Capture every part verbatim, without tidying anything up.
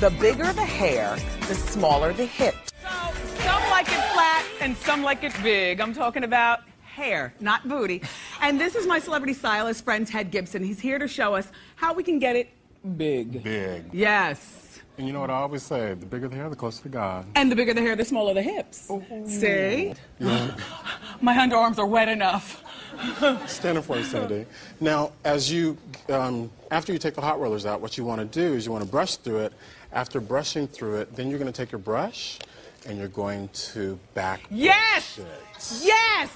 The bigger the hair, the smaller the hips. So, some like it flat and some like it big. I'm talking about hair, not booty. And this is my celebrity stylist friend, Ted Gibson. He's here to show us how we can get it big. Big. Yes. And you know what I always say, the bigger the hair, the closer to God. And the bigger the hair, the smaller the hips. Ooh. See? Yeah. My underarms are wet enough. Stand up for us, Sandy. Now, as you, um, after you take the hot rollers out, what you want to do is you want to brush through it. After brushing through it, then you're going to take your brush and you're going to back yes! brush it. Yes!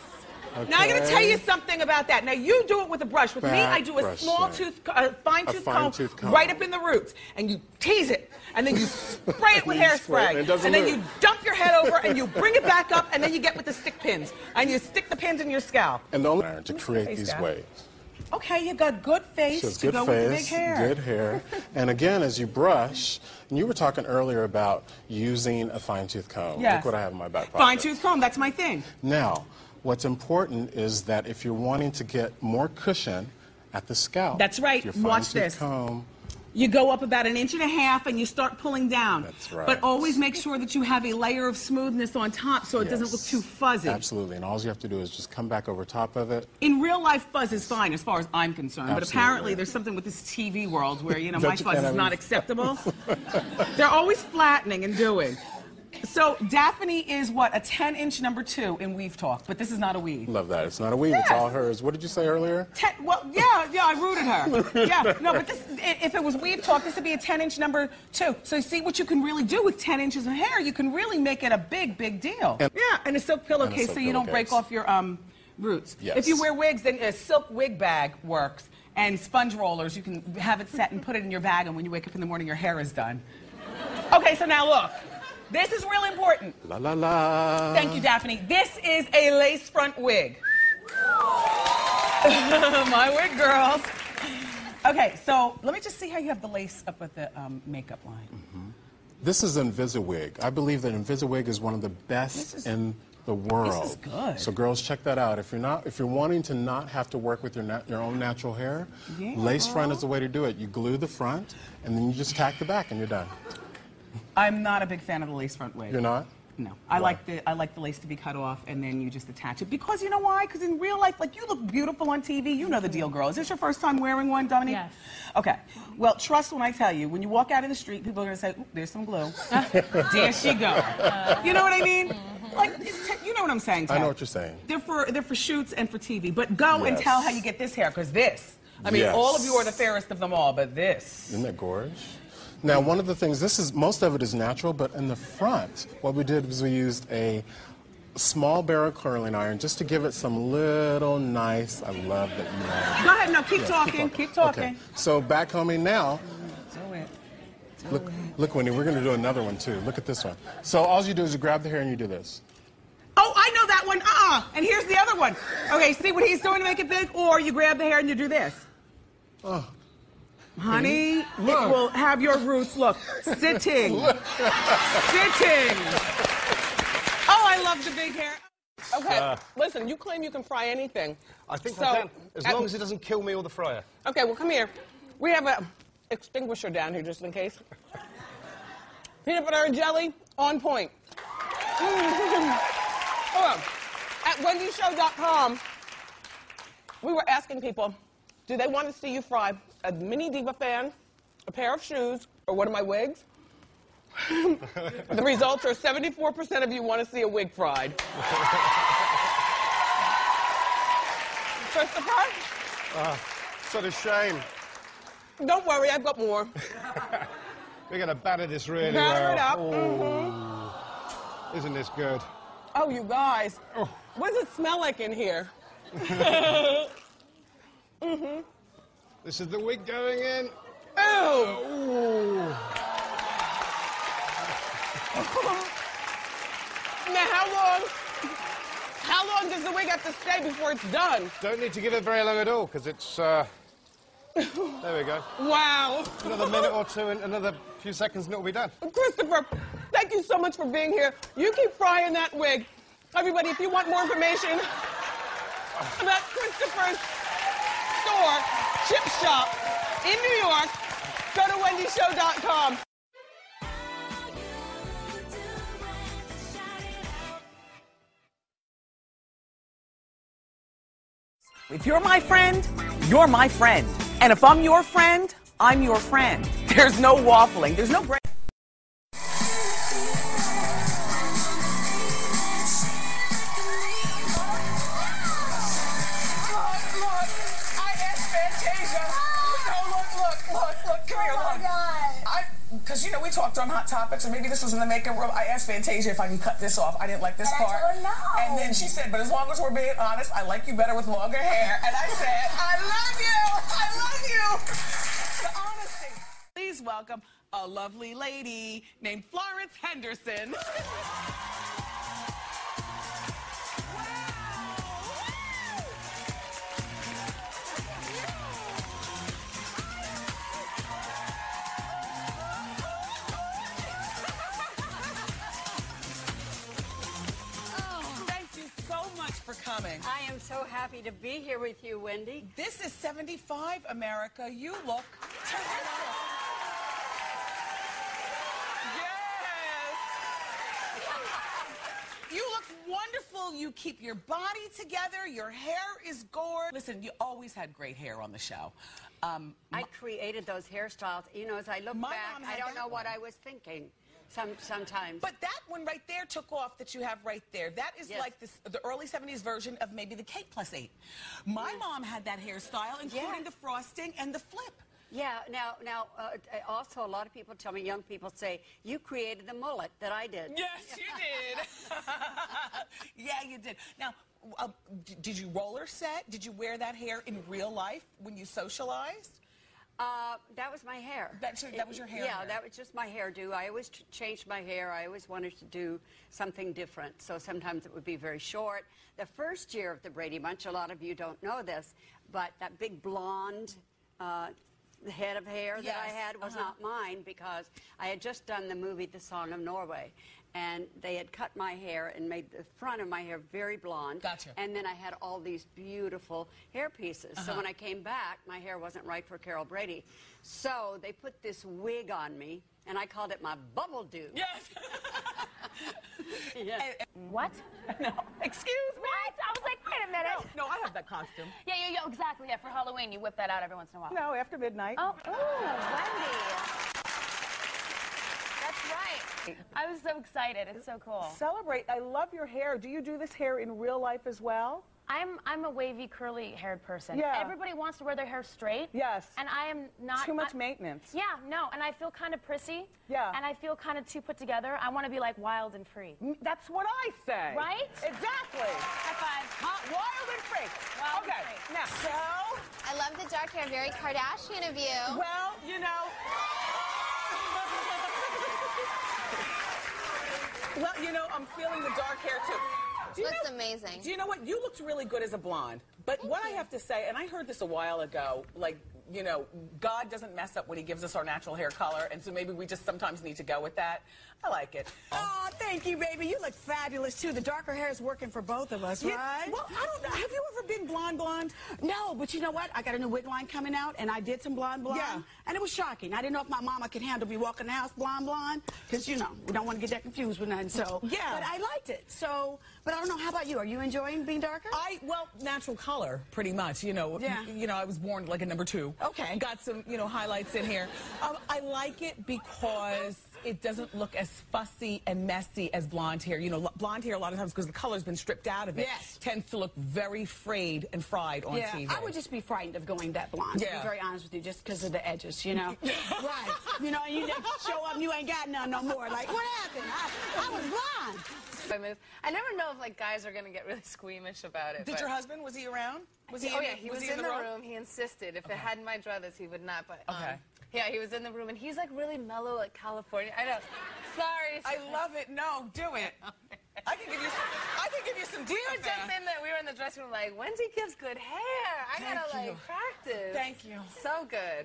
Okay. Now, I'm going to tell you something about that. Now, you do it with a brush. With back me, I do a small it. tooth, a fine tooth, a fine comb, tooth comb right up in the roots. And you tease it. And then you spray it with hairspray. It and, and then you dump your head over and you bring it back up. And then you get with the stick pins. And you stick the pins in your scalp. And the only iron to create face these down. waves. Okay, you got good face so to good go face, with the big hair. Good hair. And again, as you brush, and you were talking earlier about using a fine tooth comb. Yes. Look what I have in my back pocket. Fine tooth comb, that's my thing. Now, what's important is that if you're wanting to get more cushion at the scalp, that's right. Watch this. Comb, you go up about an inch and a half and you start pulling down. That's right. But always make sure that you have a layer of smoothness on top so it yes. doesn't look too fuzzy. Absolutely. And all you have to do is just come back over top of it. In real life, fuzz is fine as far as I'm concerned. Absolutely. But apparently there's something with this T V world where, you know, my fuzz is not acceptable. They're always flattening and doing. So Daphne is, what, a ten-inch number two in Weave Talk, but this is not a weave. Love that. It's not a weave. Yes. It's all hers. What did you say earlier? Ten, well, yeah, yeah, I rooted her. Yeah, no, but this, if it was Weave Talk, this would be a ten-inch number two. So you see what you can really do with ten inches of hair. You can really make it a big, big deal. And, yeah, and a silk pillowcase a silk so you don't break off your um, roots. Yes. If you wear wigs, then a silk wig bag works. And sponge rollers, you can have it set and put it in your bag, and when you wake up in the morning, your hair is done. Okay, so now look. This is real important. La, la, la. Thank you, Daphne. This is a lace front wig. My wig, girls. Okay, so let me just see how you have the lace up with the um, makeup line. Mm-hmm. This is InvisiWig. I believe that InvisiWig is one of the best is, in the world. This is good. So, girls, check that out. If you're not, if you're wanting to not have to work with your nat your own natural hair, yeah. lace front is the way to do it. You glue the front, and then you just tack the back, and you're done. I'm not a big fan of the lace front wig. You're not? No. I why? like the I like the lace to be cut off and then you just attach it. Because you know why? Because in real life, like, you look beautiful on T V. You know the deal, girl. Is this your first time wearing one, Dominique? Yes. Okay. Well, trust when I tell you, when you walk out in the street, people are going to say, there's some glue. There she go. Uh, you know what I mean? Like, you know what I'm saying, Ted? I know what you're saying. They're for, they're for shoots and for T V. But go yes. and tell how you get this hair, because this. I mean, yes. all of you are the fairest of them all, but this. Isn't that gorgeous? Now, one of the things, this is, most of it is natural, but in the front, what we did was we used a small barrel curling iron just to give it some little nice, I love that you know. Go ahead, no, keep yes, talking, keep talking. Okay. So back homing now. Do it. Do look, it. Look, Wendy, we're going to do another one, too. Look at this one. So all you do is you grab the hair and you do this. Oh, I know that one, uh-uh, and here's the other one. Okay, see what he's doing to make it big? Or you grab the hair and you do this. Oh. Honey, it will have your roots, look, sitting, look. sitting. Oh, I love the big hair. Okay, uh, listen, you claim you can fry anything. I think so, I can, as long as it doesn't kill me or the fryer. Okay, well, come here. We have an extinguisher down here, just in case. Peanut butter and jelly, on point. Oh, at Wendy Show dot com, we were asking people, do they want to see you fry a mini diva fan, a pair of shoes, or one of my wigs? The results are seventy-four percent of you want to see a wig fried. Christopher? Uh, sort of shame. Don't worry, I've got more. We're going to batter this really batter well. Batter it up. Mm-hmm. Isn't this good? Oh, you guys. Oh. What does it smell like in here? Mm-hmm. This is the wig going in. Oh! Now, how long, how long does the wig have to stay before it's done? Don't need to give it very long at all, because it's, uh... there we go. Wow. Another minute or two and another few seconds and it'll be done. Christopher, thank you so much for being here. You keep frying that wig. Everybody, if you want more information about Christopher's store, Chip Shop in New York, go to Wendy Show dot com. If you're my friend, you're my friend. And if I'm your friend, I'm your friend. There's no waffling. There's no break. Because, you know, we talked on Hot Topics, and maybe this was in the makeup room. I asked Fantasia if I can cut this off. I didn't like this and part. I told her no. And then she said, but as long as we're being honest, I like you better with longer hair. And I said, I love you. I love you. The honesty. Please welcome a lovely lady named Florence Henderson. Coming. I am so happy to be here with you, Wendy. This is seventy-five, America. You look terrific. Yes. You look wonderful. You keep your body together. Your hair is gorgeous. Listen, you always had great hair on the show. Um, I created those hairstyles. You know, as I look back, I don't know what I was thinking. Some, sometimes. But that one right there took off that you have right there. That is yes. like this, the early seventies version of maybe the Kate plus eight. My yes. mom had that hairstyle, including yes. the frosting and the flip. Yeah, now, now uh, also a lot of people tell me, young people say, you created the mullet that I did. Yes, you did. Yeah, you did. Now, uh, did you roller set? Did you wear that hair in real life when you socialized? Uh, that was my hair. That, so that was your hair? Yeah, hair. That was just my hairdo. I always ch changed my hair. I always wanted to do something different. So sometimes it would be very short. The first year of the Brady Bunch, a lot of you don't know this, but that big blonde uh, head of hair yes. that I had was uh-huh. not mine because I had just done the movie The Song of Norway. And they had cut my hair and made the front of my hair very blonde. Gotcha. And then I had all these beautiful hair pieces. Uh-huh. So when I came back, my hair wasn't right for Carol Brady. So they put this wig on me, and I called it my bubble do. Yes. Yes. And, and what? No. Excuse me? What? I was like, wait a minute. No, no, I have that costume. Yeah, yeah, yeah, exactly. Yeah, for Halloween, you whip that out every once in a while. No, after midnight. Oh, ooh, Wendy. Right. I was so excited. It's so cool. Celebrate. I love your hair. Do you do this hair in real life as well? I'm I'm a wavy, curly-haired person. Yeah. Everybody wants to wear their hair straight. Yes. And I am not... Too much I, maintenance. Yeah, no, and I feel kind of prissy. Yeah. And I feel kind of too put together. I want to be, like, wild and free. That's what I say. Right? Exactly. High five. Huh? Wild and free. Wild okay, and free. Now... So... I love the dark hair. Very Kardashian of you. Well, you know... Well, you know, I'm feeling the dark hair, too. Do you Looks know, amazing. Do you know what? You looked really good as a blonde. But Thank what you. I have to say, and I heard this a while ago, like, you know, God doesn't mess up when he gives us our natural hair color, and so maybe we just sometimes need to go with that. I like it. Oh, thank you, baby. You look fabulous, too. The darker hair is working for both of us, yeah, right? Well, I don't know. Have you ever been blonde blonde? No, but you know what? I got a new wig line coming out, and I did some blonde blonde. Yeah. And it was shocking. I didn't know if my mama could handle me walking the house blonde blonde, because, you know, we don't want to get that confused with nothing, so. Yeah. But I liked it, so. But I don't know, how about you? Are you enjoying being darker? I, well, natural color, pretty much, you know. Yeah. You know, I was born like a number two. Okay. Got some, you know, highlights in here. Um, I like it because it doesn't look as fussy and messy as blonde hair. You know, blonde hair a lot of times, because the color's been stripped out of it, yes. tends to look very frayed and fried on yeah, T V. I would just be frightened of going that blonde, yeah. to be very honest with you, just because of the edges, you know? Right. You know, you show up and you ain't got none no more. Like, what happened? I, I was blonde. I move. I never know if, like, guys are going to get really squeamish about it. Did but... your husband, was he around? Was he oh, in, yeah, he was, was he in, in the room? room. He insisted. If okay. it hadn't my druthers, he would not. But, um, okay. Yeah, he was in the room, and he's, like, really mellow, like, California. I know. Sorry. I love it. No, do it. I can give you some, I can give you some details. We were just in the, we were in the dressing room, like, Wendy gives good hair. I Thank gotta, you. like, practice. Thank you. So good.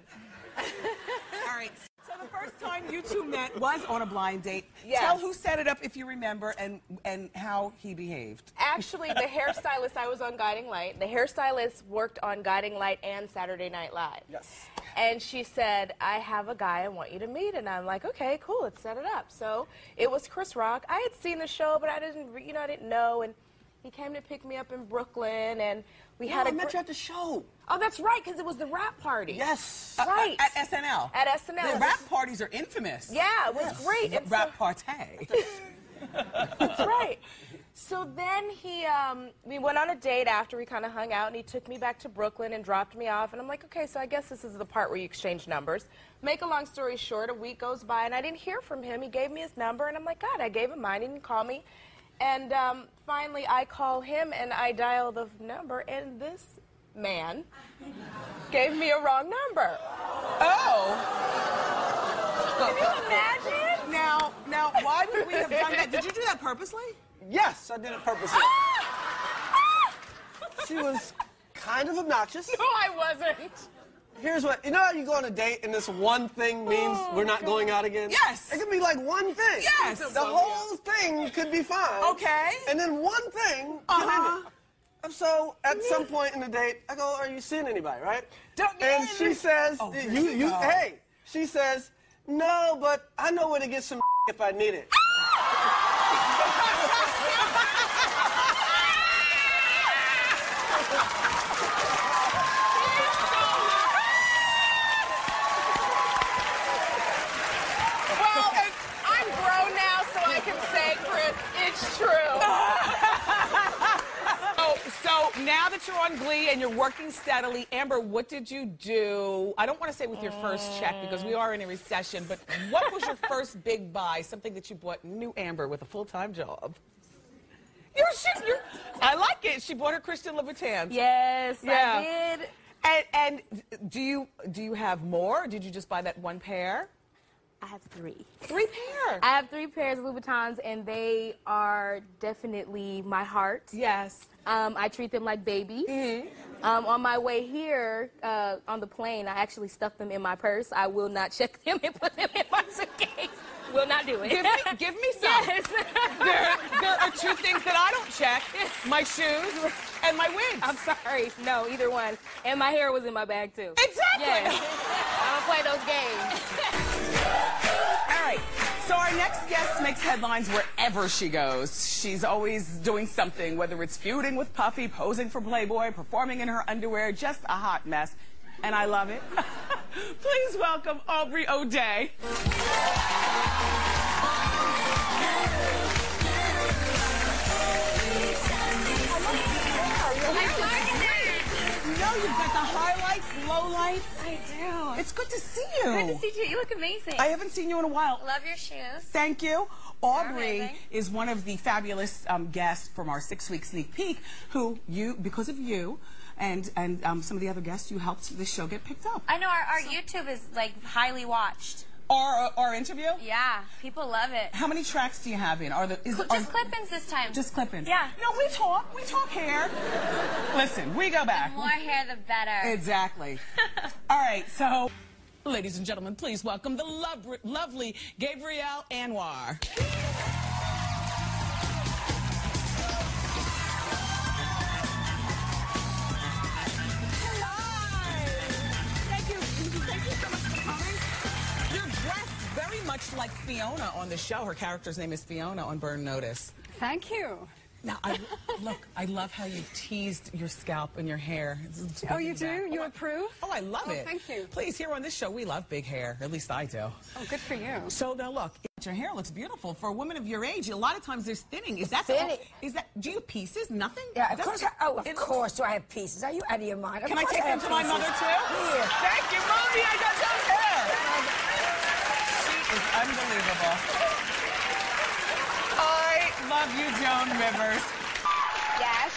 All right. So the first time you two met was on a blind date. Yes. Tell who set it up, if you remember, and, and how he behaved. Actually, the hairstylist, I was on Guiding Light. The hairstylist worked on Guiding Light and Saturday Night Live. Yes. And she said, I have a guy I want you to meet. And I'm like, okay, cool, let's set it up. So it was Chris Rock. I had seen the show, but I didn't, you know, I didn't know. And He came to pick me up in Brooklyn, and we no, had a... I met you at the show. Oh, that's right, because it was the rap party. Yes. Right. Uh, uh, at S N L. At S N L. The rap parties are infamous. Yeah, it was yes. great. It's rap so... party. That's right. So then he, um, we went on a date after we kind of hung out, and he took me back to Brooklyn and dropped me off. And I'm like, okay, so I guess this is the part where you exchange numbers. Make a long story short, a week goes by, and I didn't hear from him. He gave me his number, and I'm like, God, I gave him mine. He didn't call me. And um, finally, I call him, and I dial the number, and this man gave me a wrong number. Oh. Can you imagine? Now, now, why would we have done that? Did you do that purposely? Yes, I did it purposely. She was kind of obnoxious. No, I wasn't. Here's what, you know how you go on a date and this one thing means oh, we're not God. going out again? Yes. It could be like one thing. Yes. The whole thing could be fine. Okay. And then one thing. Uh-huh. So at some point in the date, I go, are you seeing anybody, right? Don't get And she says, oh, you, you, you, hey, she says, no, but I know where to get some if I need it. It's true. so, so now that you're on Glee and you're working steadily, Amber, what did you do? I don't want to say with your first check because we are in a recession, but what was your first big buy? Something that you bought new Amber with a full-time job. You're, she, you're, I like it. She bought her Christian Louboutin. Yes, yeah. I did. And, and do you do you have more? Or did you just buy that one pair? I have three. Three pairs? I have three pairs of Louboutins, and they are definitely my heart. Yes. Um, I treat them like babies. Mm-hmm. um, on my way here, uh, on the plane, I actually stuffed them in my purse. I will not check them and put them in my suitcase. Will not do it. Give me, give me some. Yes. There, there are two things that I don't check. My shoes and my wigs. I'm sorry. No, either one. And my hair was in my bag, too. Exactly. Yes. I don't play those games. All right, so our next guest makes headlines wherever she goes. She's always doing something, whether it's feuding with Puffy, posing for Playboy, performing in her underwear, just a hot mess. And I love it. Please welcome Aubrey O'Day. You've got the highlights, lowlights. I do. It's good to see you. Good to see you. You look amazing. I haven't seen you in a while. Love your shoes. Thank you. Aubrey is one of the fabulous um, guests from our six-week sneak peek who you, because of you, and, and um, some of the other guests, you helped this show get picked up. I know. Our, our so. YouTube is, like, highly watched. Our, our interview? Yeah, people love it. How many tracks do you have in? Are the is, Just are, clip-ins this time. Just clip-ins. Yeah. No, we talk. We talk hair. Listen, we go back. The more hair, the better. Exactly. All right, so, ladies and gentlemen, please welcome the lo lovely Gabrielle Anwar. Much like Fiona on the show. Her character's name is Fiona on Burn Notice. Thank you. Now, I, look, I love how you've teased your scalp and your hair. Oh, you do? That. You oh, approve? I, oh, I love oh, it. Thank you. Please, here on this show, we love big hair. At least I do. Oh, good for you. So, now, look, your hair looks beautiful. For a woman of your age, a lot of times there's thinning. Is that thinning? Is that, do you have pieces? Nothing? Yeah, of That's, course. I, oh, of course do I have pieces. Are you out of your mind? Of can I take I them to pieces. my mother, too? Here. Thank you, Mommy. I got those hair. It's unbelievable. I love you, Joan Rivers. Yes.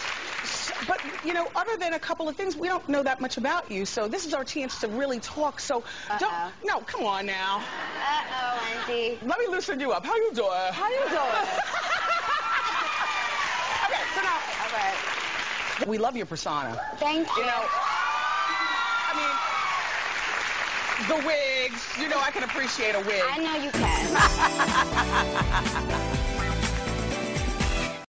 But, you know, other than a couple of things, we don't know that much about you, so this is our chance to really talk, so uh-oh. don't... No, come on now. Uh-oh, Wendy. Let me loosen you up. How you doing? How you doing? Okay, so now... All right. We love your persona. Thank you. You know, I mean... The wigs. You know I can appreciate a wig. I know you can.